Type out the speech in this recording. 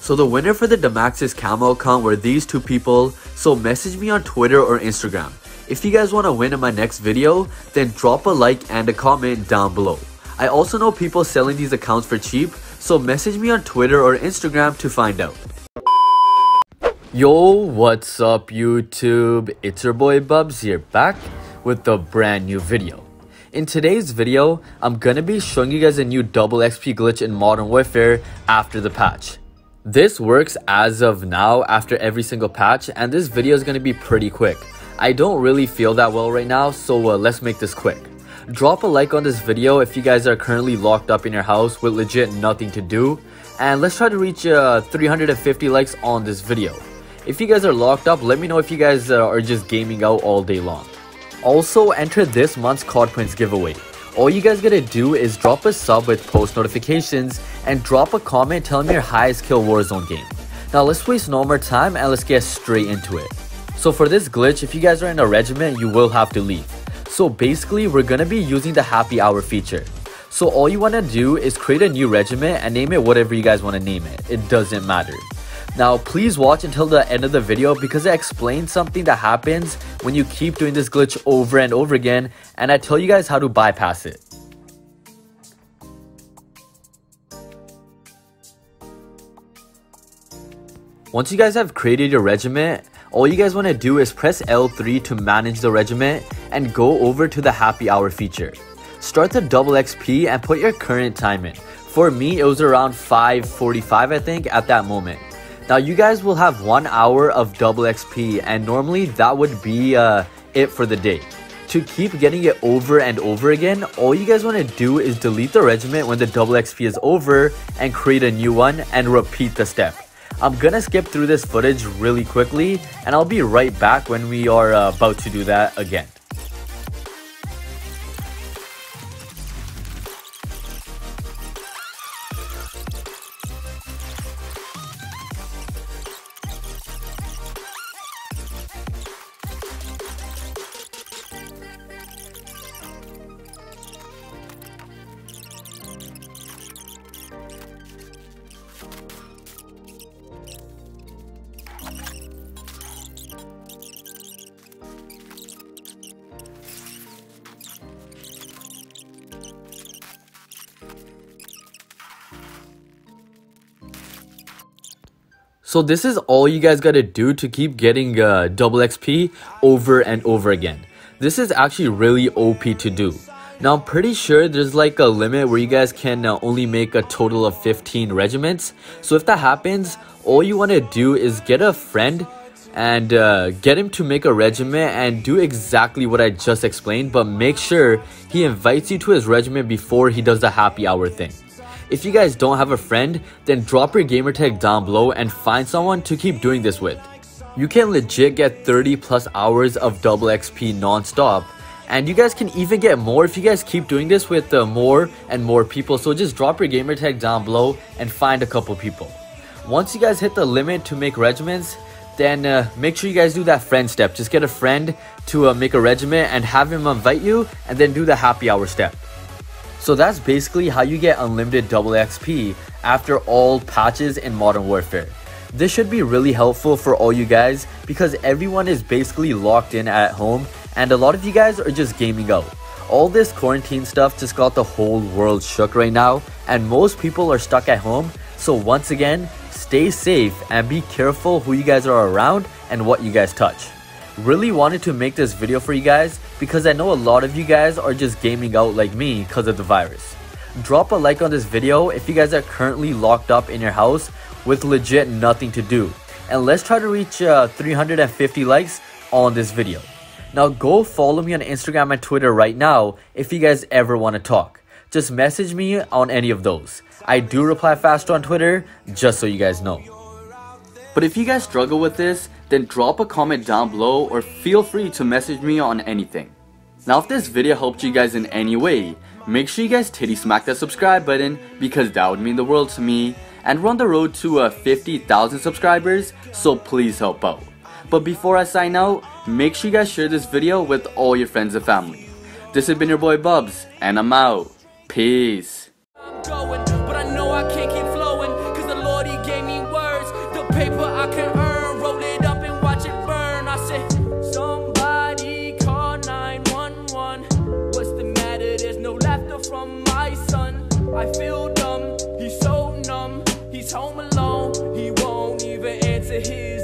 So the winner for the Demaxis camo account were these two people, so message me on Twitter or Instagram. If you guys want to win in my next video, then drop a like and a comment down below. I also know people selling these accounts for cheap, so message me on Twitter or Instagram to find out. Yo, what's up YouTube? It's your boy Bubs here, back with a brand new video. In today's video, I'm gonna be showing you guys a new double XP glitch in Modern Warfare after the patch. This works as of now after every single patch, and this video is gonna be pretty quick. I don't really feel that well right now, so let's make this quick. Drop a like on this video if you guys are currently locked up in your house with legit nothing to do, and let's try to reach 350 likes on this video. If you guys are locked up, let me know if you guys are just gaming out all day long. Also, enter this month's CODPoints giveaway. All you guys gotta do is drop a sub with post notifications and drop a comment telling me your highest kill Warzone game. Now let's waste no more time and let's get straight into it. So for this glitch, if you guys are in a regiment, you will have to leave. So basically, we're gonna be using the happy hour feature. So all you wanna do is create a new regiment and name it whatever you guys wanna name it. It doesn't matter. Now please watch until the end of the video because I explain something that happens when you keep doing this glitch over and over again, and I tell you guys how to bypass it. Once you guys have created your regiment, all you guys want to do is press L3 to manage the regiment and go over to the happy hour feature. Start the double XP and put your current time in. For me, it was around 5:45 I think at that moment. Now you guys will have 1 hour of double XP, and normally that would be it for the day. To keep getting it over and over again, all you guys want to do is delete the regiment when the double XP is over and create a new one and repeat the step. I'm gonna skip through this footage really quickly and I'll be right back when we are about to do that again. So this is all you guys gotta do to keep getting double XP over and over again. This is actually really OP to do. Now I'm pretty sure there's like a limit where you guys can only make a total of 15 regiments. So if that happens, all you wanna do is get a friend and get him to make a regiment and do exactly what I just explained, but make sure he invites you to his regiment before he does the happy hour thing. If you guys don't have a friend, then drop your gamertag down below and find someone to keep doing this with. You can legit get 30 plus hours of double XP non-stop, and you guys can even get more if you guys keep doing this with more and more people, so just drop your gamertag down below and find a couple people. Once you guys hit the limit to make regiments, then make sure you guys do that friend step. Just get a friend to make a regiment and have him invite you, and then do the happy hour step. So that's basically how you get unlimited double XP after all patches in Modern Warfare. This should be really helpful for all you guys because everyone is basically locked in at home and a lot of you guys are just gaming out. All this quarantine stuff just got the whole world shook right now, and most people are stuck at home. So once again, stay safe and be careful who you guys are around and what you guys touch. Really wanted to make this video for you guys because I know a lot of you guys are just gaming out like me because of the virus. Drop a like on this video if you guys are currently locked up in your house with legit nothing to do, and let's try to reach 350 likes on this video. Now go follow me on Instagram and Twitter right now if you guys ever want to talk. Just message me on any of those. I do reply fast on Twitter, just so you guys know. But if you guys struggle with this, then drop a comment down below or feel free to message me on anything. Now if this video helped you guys in any way, make sure you guys titty smack that subscribe button because that would mean the world to me, and we're on the road to 50,000 subscribers, so please help out. But before I sign out, make sure you guys share this video with all your friends and family. This has been your boy Bubs, and I'm out. Peace. I'm going, but I know I can't keep flowing, 'cause the Lord, he gave me word. I feel dumb, he's so numb, he's home alone, he won't even answer his